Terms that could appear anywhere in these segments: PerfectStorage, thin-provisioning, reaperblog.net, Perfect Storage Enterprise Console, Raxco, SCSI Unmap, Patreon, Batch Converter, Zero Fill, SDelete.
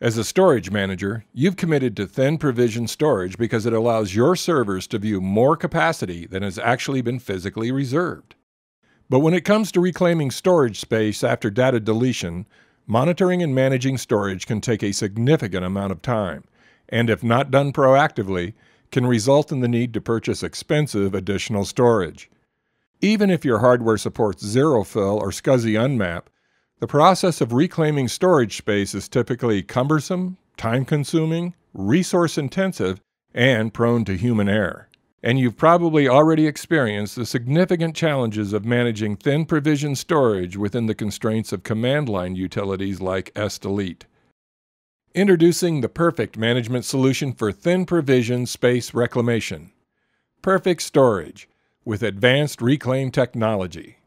As a storage manager, you've committed to thin provision storage because it allows your servers to view more capacity than has actually been physically reserved. But when it comes to reclaiming storage space after data deletion, monitoring and managing storage can take a significant amount of time, and if not done proactively, can result in the need to purchase expensive additional storage. Even if your hardware supports Zero Fill or SCSI Unmap, the process of reclaiming storage space is typically cumbersome, time-consuming, resource-intensive, and prone to human error. And you've probably already experienced the significant challenges of managing thin provision storage within the constraints of command line utilities like SDelete. Introducing the perfect management solution for thin provision space reclamation, Perfect Storage with advanced reclaim technology.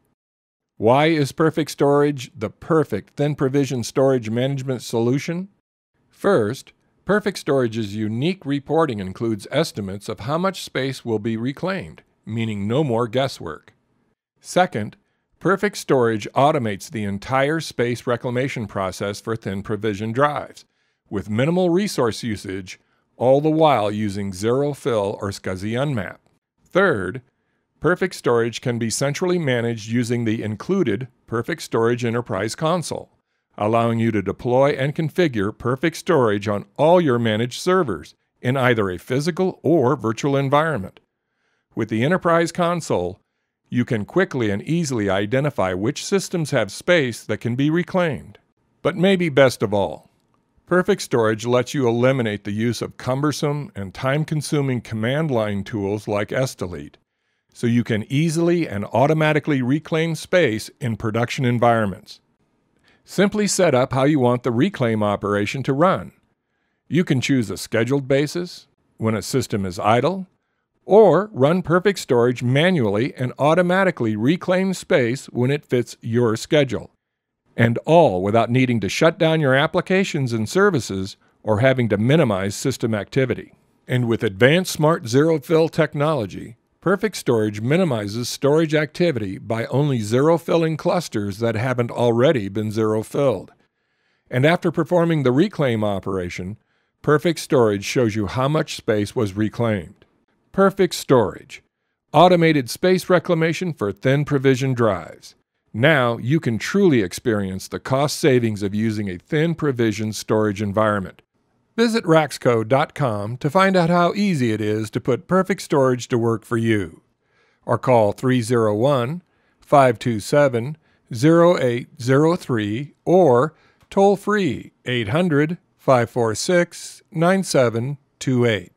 Why is Perfect Storage the perfect thin provision storage management solution? First, Perfect Storage's unique reporting includes estimates of how much space will be reclaimed, meaning no more guesswork. Second, Perfect Storage automates the entire space reclamation process for thin provision drives, with minimal resource usage, all the while using Zero Fill or SCSI Unmap. Third, Perfect Storage can be centrally managed using the included Perfect Storage Enterprise Console, allowing you to deploy and configure Perfect Storage on all your managed servers in either a physical or virtual environment. With the Enterprise Console, you can quickly and easily identify which systems have space that can be reclaimed. But maybe best of all, Perfect Storage lets you eliminate the use of cumbersome and time-consuming command line tools like SDelete, so you can easily and automatically reclaim space in production environments. Simply set up how you want the reclaim operation to run. You can choose a scheduled basis, when a system is idle, or run Perfect Storage manually and automatically reclaim space when it fits your schedule. And all without needing to shut down your applications and services or having to minimize system activity. And with advanced Smart Zero Fill technology, Perfect Storage minimizes storage activity by only zero-filling clusters that haven't already been zero-filled. And after performing the reclaim operation, Perfect Storage shows you how much space was reclaimed. Perfect Storage, automated space reclamation for thin provision drives. Now you can truly experience the cost savings of using a thin provision storage environment. Visit raxco.com to find out how easy it is to put Perfect Storage to work for you, or call 301-527-0803 or toll free 800-546-9728.